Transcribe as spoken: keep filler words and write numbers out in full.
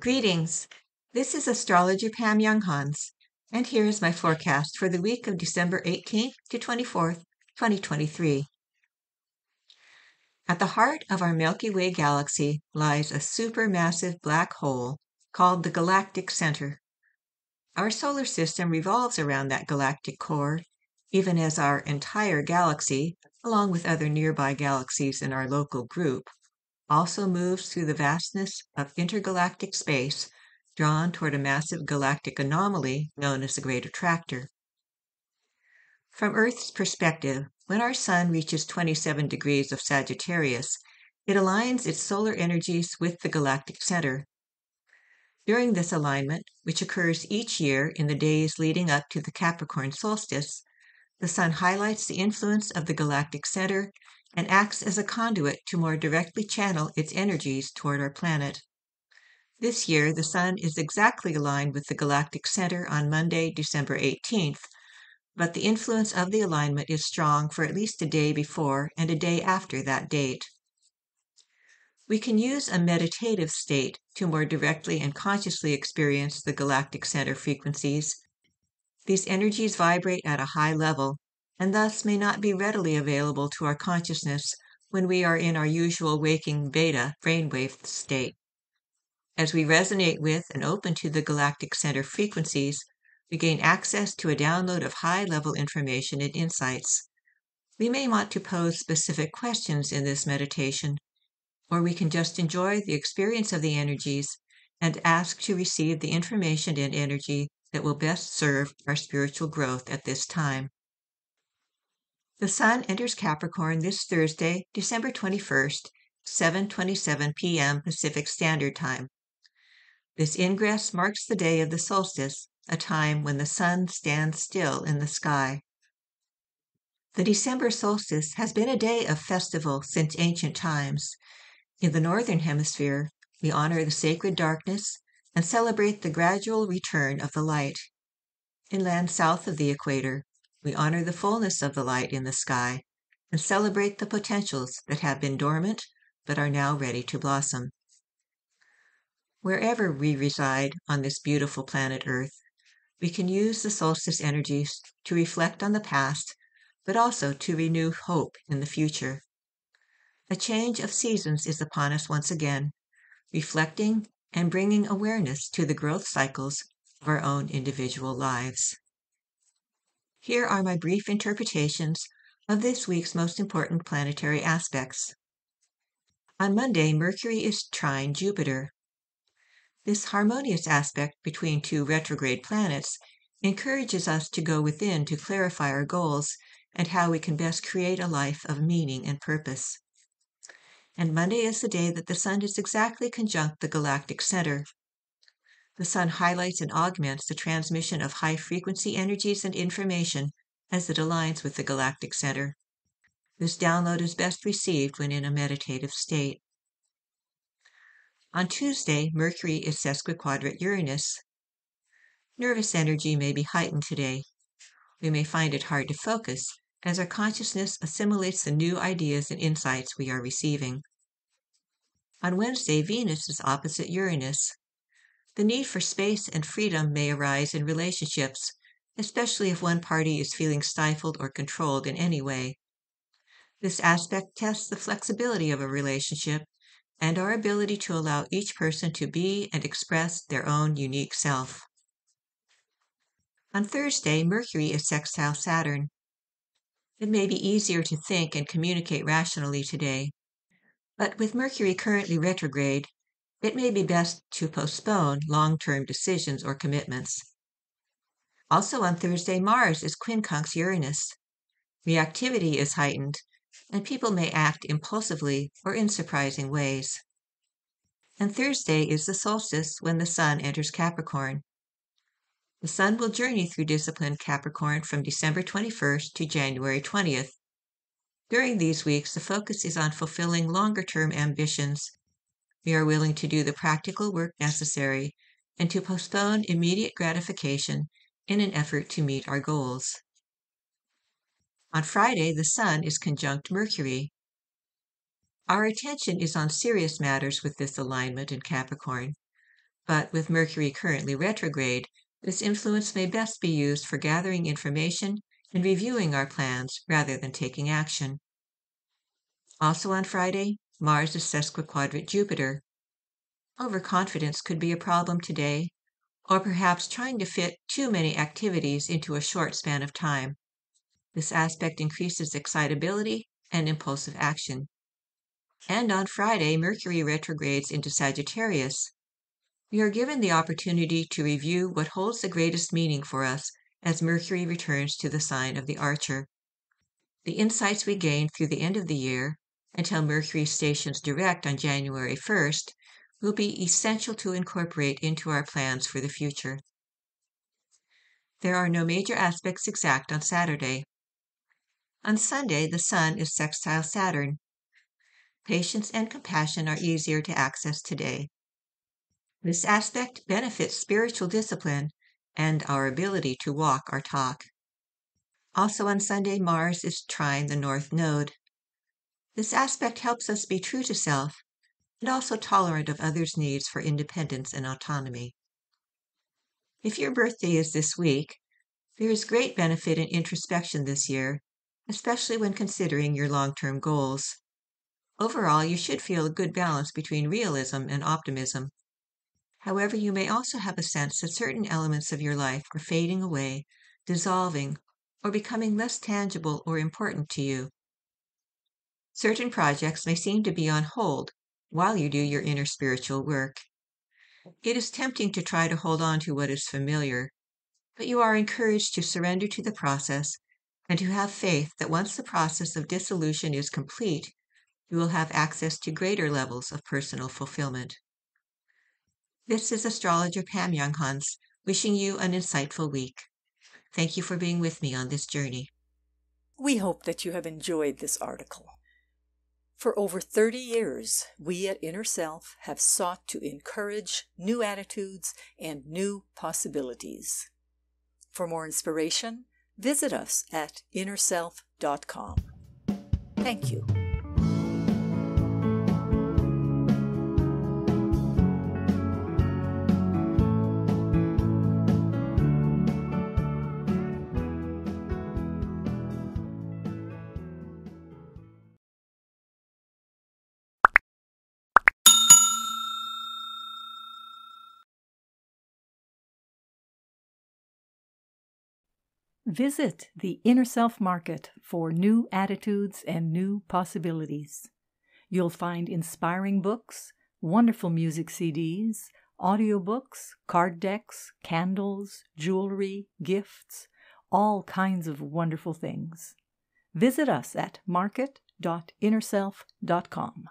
Greetings. This is astrologer Pam Younghans, and here is my forecast for the week of December eighteenth to twenty-fourth, twenty twenty-three. At the heart of our Milky Way galaxy lies a supermassive black hole called the Galactic Center. Our solar system revolves around that galactic core, even as our entire galaxy, along with other nearby galaxies in our local group, also moves through the vastness of intergalactic space, drawn toward a massive galactic anomaly known as the Great Attractor. From Earth's perspective, when our Sun reaches twenty-seven degrees of Sagittarius, it aligns its solar energies with the galactic center. During this alignment, which occurs each year in the days leading up to the Capricorn solstice, the Sun highlights the influence of the galactic center and acts as a conduit to more directly channel its energies toward our planet. This year, the Sun is exactly aligned with the galactic center on Monday, December eighteenth, but the influence of the alignment is strong for at least a day before and a day after that date. We can use a meditative state to more directly and consciously experience the galactic center frequencies. These energies vibrate at a high level, and thus may not be readily available to our consciousness when we are in our usual waking beta brainwave state. As we resonate with and open to the galactic center frequencies, we gain access to a download of high-level information and insights. We may want to pose specific questions in this meditation, or we can just enjoy the experience of the energies and ask to receive the information and energy that will best serve our spiritual growth at this time. The Sun enters Capricorn this Thursday, December twenty-first, seven twenty-seven p m Pacific Standard Time. This ingress marks the day of the solstice, a time when the Sun stands still in the sky. The December solstice has been a day of festival since ancient times. In the Northern Hemisphere, we honor the sacred darkness and celebrate the gradual return of the light. In lands south of the equator, we honor the fullness of the light in the sky and celebrate the potentials that have been dormant but are now ready to blossom. Wherever we reside on this beautiful planet Earth, we can use the solstice energies to reflect on the past, but also to renew hope in the future. A change of seasons is upon us once again, reflecting and bringing awareness to the growth cycles of our own individual lives. Here are my brief interpretations of this week's most important planetary aspects. On Monday, Mercury is trine Jupiter. This harmonious aspect between two retrograde planets encourages us to go within to clarify our goals and how we can best create a life of meaning and purpose. And Monday is the day that the Sun is exactly conjunct the galactic center. The Sun highlights and augments the transmission of high-frequency energies and information as it aligns with the galactic center. This download is best received when in a meditative state. On Tuesday, Mercury is sesquiquadrate Uranus. Nervous energy may be heightened today. We may find it hard to focus as our consciousness assimilates the new ideas and insights we are receiving. On Wednesday, Venus is opposite Uranus. The need for space and freedom may arise in relationships, especially if one party is feeling stifled or controlled in any way. This aspect tests the flexibility of a relationship and our ability to allow each person to be and express their own unique self. On Thursday, Mercury is sextile Saturn. It may be easier to think and communicate rationally today, but with Mercury currently retrograde, it may be best to postpone long-term decisions or commitments. Also on Thursday, Mars is quincunx Uranus. Reactivity is heightened, and people may act impulsively or in surprising ways. And Thursday is the solstice when the Sun enters Capricorn. The Sun will journey through disciplined Capricorn from December twenty-first to January twentieth. During these weeks, the focus is on fulfilling longer-term ambitions. We are willing to do the practical work necessary and to postpone immediate gratification in an effort to meet our goals. On Friday, the Sun is conjunct Mercury. Our attention is on serious matters with this alignment in Capricorn. but with Mercury currently retrograde, this influence may best be used for gathering information and reviewing our plans rather than taking action. Also on Friday, Mars is sesquiquadrant Jupiter. Overconfidence could be a problem today, or perhaps trying to fit too many activities into a short span of time. This aspect increases excitability and impulsive action. And on Friday, Mercury retrogrades into Sagittarius. We are given the opportunity to review what holds the greatest meaning for us as Mercury returns to the sign of the Archer. The insights we gain through the end of the year, until Mercury stations direct on January first, will be essential to incorporate into our plans for the future. There are no major aspects exact on Saturday. On Sunday, the Sun is sextile Saturn. Patience and compassion are easier to access today. This aspect benefits spiritual discipline and our ability to walk our talk. Also on Sunday, Mars is trine the North Node. This aspect helps us be true to self and also tolerant of others' needs for independence and autonomy. If your birthday is this week, there is great benefit in introspection this year, especially when considering your long-term goals. Overall, you should feel a good balance between realism and optimism. However, you may also have a sense that certain elements of your life are fading away, dissolving, or becoming less tangible or important to you. Certain projects may seem to be on hold while you do your inner spiritual work. It is tempting to try to hold on to what is familiar, but you are encouraged to surrender to the process and to have faith that once the process of dissolution is complete, you will have access to greater levels of personal fulfillment. This is astrologer Pam Younghans wishing you an insightful week. Thank you for being with me on this journey. We hope that you have enjoyed this article. For over thirty years, we at InnerSelf have sought to encourage new attitudes and new possibilities. For more inspiration, visit us at inner self dot com. Thank you. Visit the Inner Self Market for new attitudes and new possibilities. You'll find inspiring books, wonderful music C Ds, audiobooks, card decks, candles, jewelry, gifts, all kinds of wonderful things. Visit us at market dot inner self dot com.